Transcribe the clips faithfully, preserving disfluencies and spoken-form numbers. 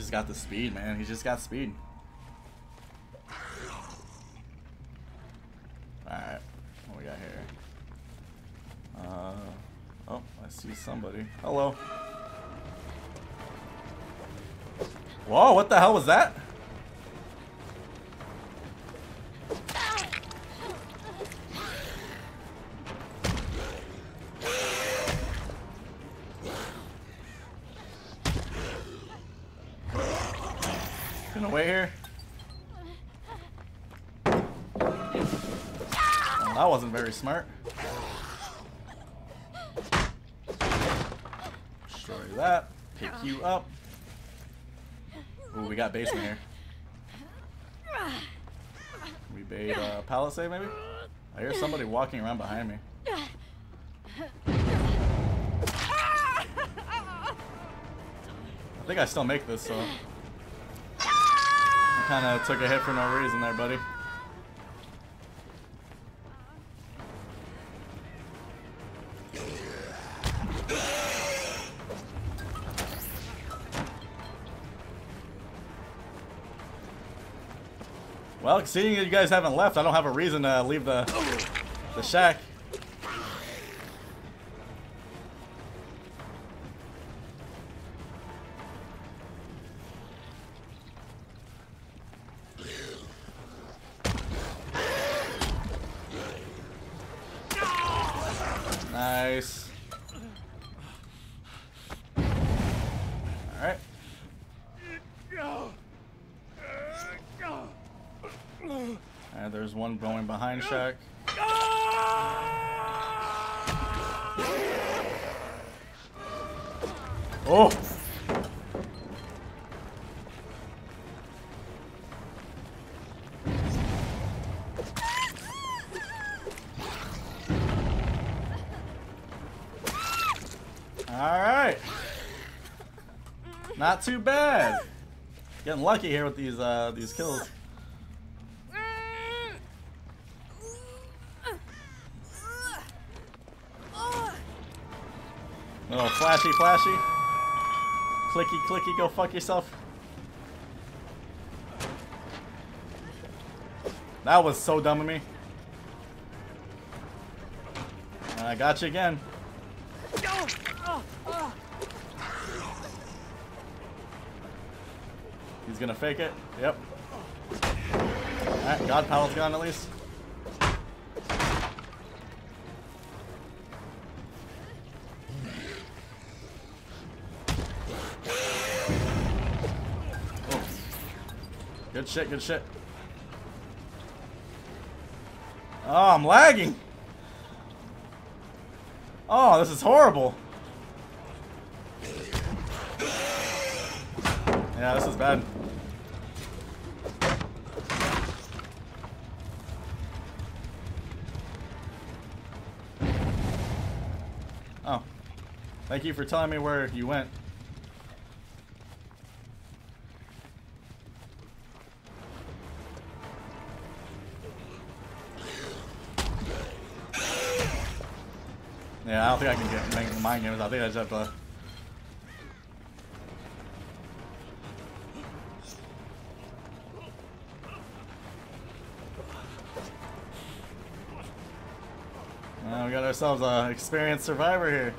just got the speed, man. He's just got speed. Alright, what we got here? Uh, oh, I see somebody. Hello. Whoa, what the hell was that? Wait here. Well, that wasn't very smart. Destroy that. Pick you up. Ooh, we got basement here. We bait uh, palisade maybe? I hear somebody walking around behind me. I think I still make this, so... Kind of took a hit for no reason there, buddy. Well, seeing that you guys haven't left, I don't have a reason to leave the, the shack. Nice. Alright. Alright, there's one going behind Shaq. Oh! Alright. Not too bad. Getting lucky here with these uh these kills. Little flashy flashy. Clicky clicky, go fuck yourself. That was so dumb of me. And I got you again. He's gonna fake it. Yep. Alright, God Pallet's gone at least. Oh. Good shit, good shit. Oh, I'm lagging. Oh, this is horrible. Yeah, this is bad. Oh. Thank you for telling me where you went. Yeah, I don't think I can get make mind games. I think I just have to... Uh, we got ourselves an experienced survivor here.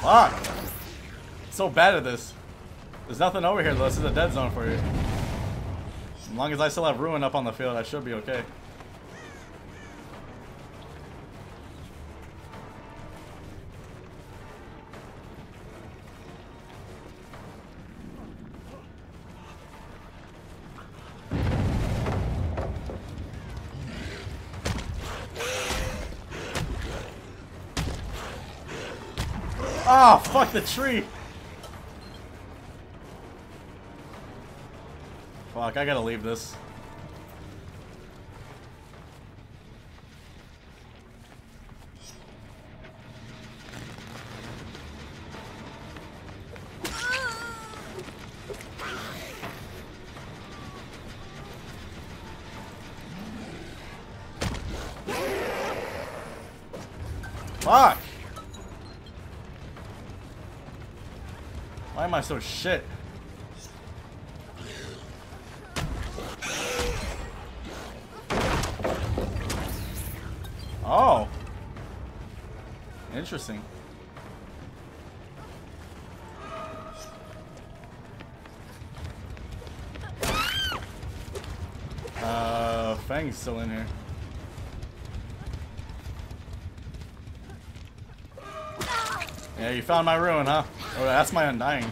Fuck! So bad at this. There's nothing over here though. This is a dead zone for you. As long as I still have Ruin up on the field, I should be okay. Oh, fuck the tree! Fuck, I gotta leave this. Fuck! Why am I so shit? Oh! Interesting. Uh, Fang's still in here. Yeah, you found my ruin, huh? Oh, that's my undying.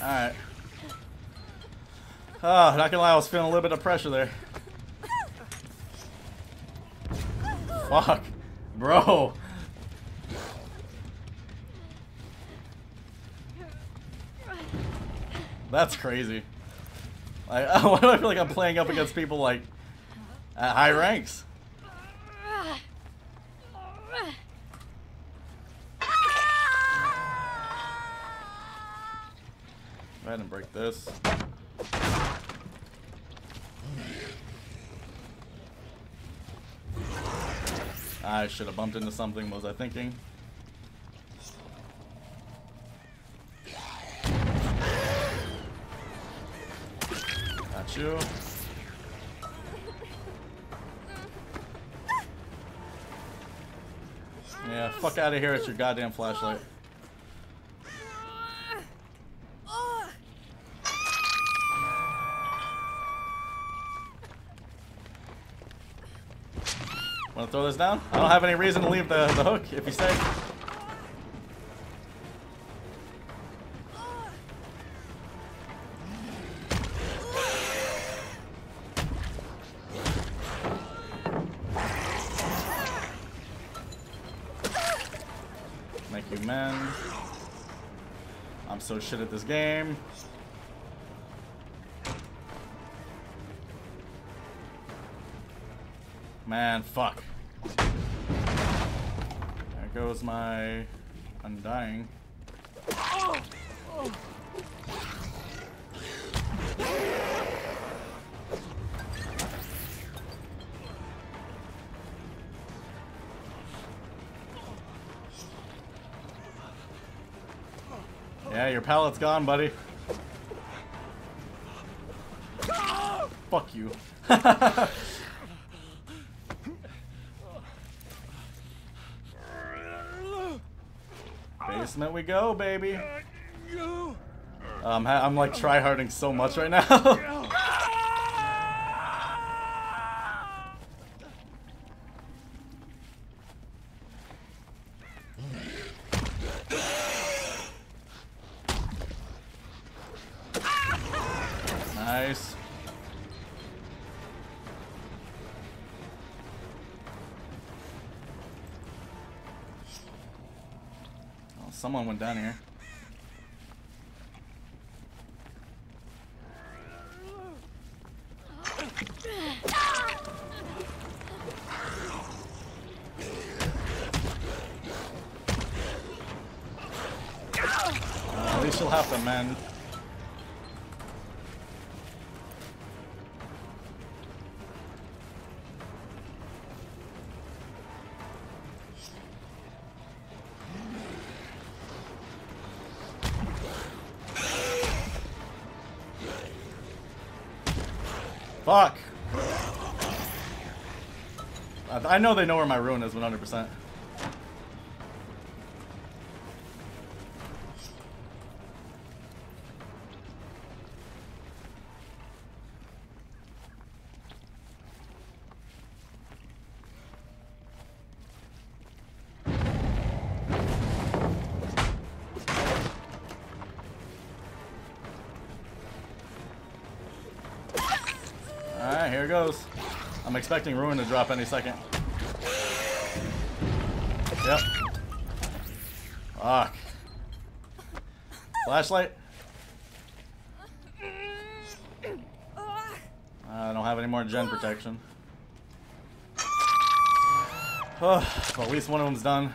Alright. Ah, oh, not gonna lie, I was feeling a little bit of pressure there. Fuck, bro. That's crazy. Like, why do I feel like I'm playing up against people like at high ranks? Go ahead and break this. I should have bumped into something, was I thinking? Got you. Yeah, fuck out of here with your goddamn flashlight. Wanna throw this down? I don't have any reason to leave the, the hook if you stay. Make you mend. I'm so shit at this game. Man, fuck. There goes my undying. Oh, oh. Yeah, your pallet's gone, buddy. Oh. Fuck you. Basement we go, baby. Um, I'm like tryharding so much right now. Nice. Someone went down here. Uh, at least you'll have to mend. Fuck! I know they know where my ruin is one hundred percent. Alright, here it goes. I'm expecting ruin to drop any second. Yep. Fuck. Flashlight. I don't have any more gen protection. Oh, well, at least one of them's done.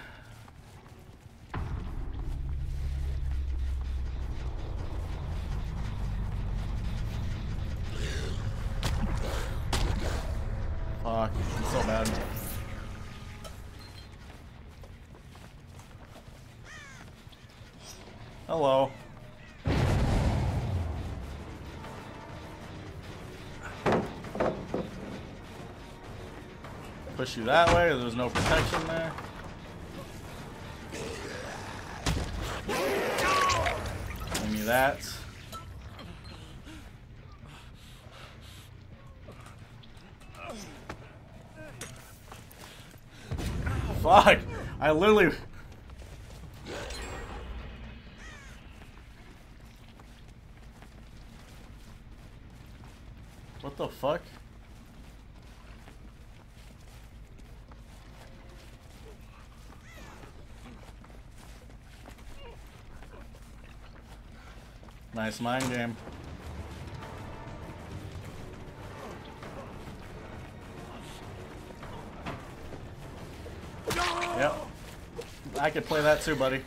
rock. It's so bad. Hello. Push you that way. There's no protection there. Give me that. Fuck! I literally... What the fuck? Nice mind game. Yep. I could play that too, buddy.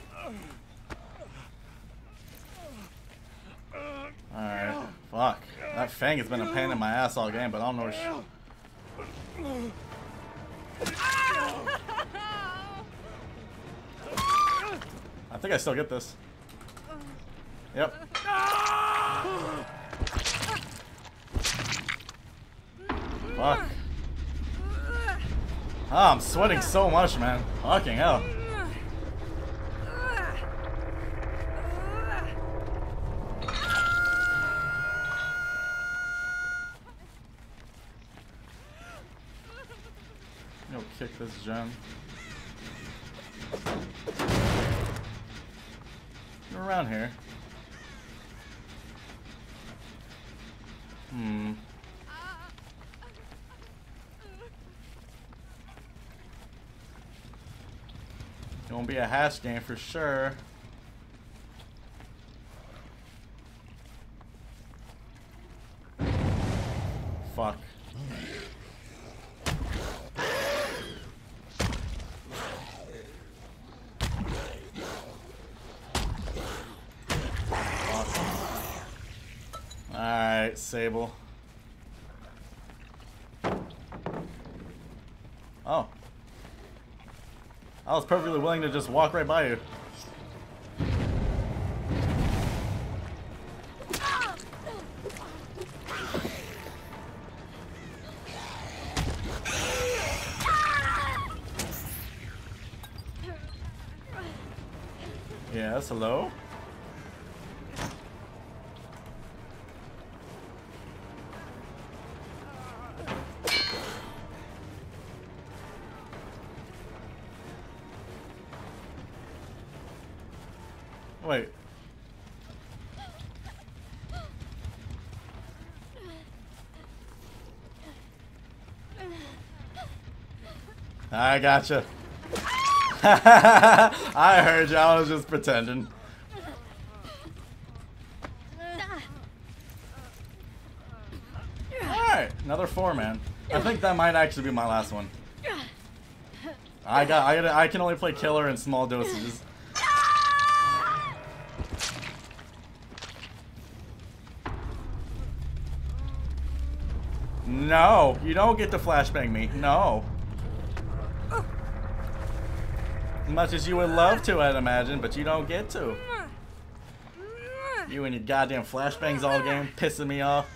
Alright. Fuck. That Fang has been a pain in my ass all game, but I don't know sh- I think I still get this. Yep. Fuck. Oh, I'm sweating so much, man. Fucking hell. Go kick this gem. You're around here. Hmm. It won't be a hash game for sure. Fuck. Alright, Sable. Oh. I was perfectly willing to just walk right by you. Yes, hello? Wait. I gotcha. I heard you. I was just pretending. Alright. Another four, man. I think that might actually be my last one. I got. I, gotta, I can only play killer in small dosages. No, you don't get to flashbang me. No. As much as you would love to, I'd imagine, but you don't get to. You and your goddamn flashbangs all game, pissing me off.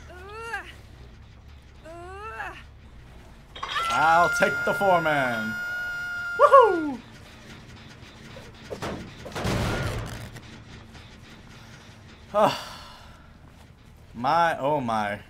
I'll take the four, man. Woohoo! Oh. My, oh my.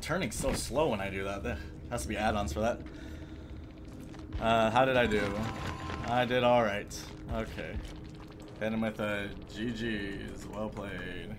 Turning's so slow when I do that. There has to be add-ons for that. Uh, how did I do? I did alright. Okay. Hit him with a G G's. Well played.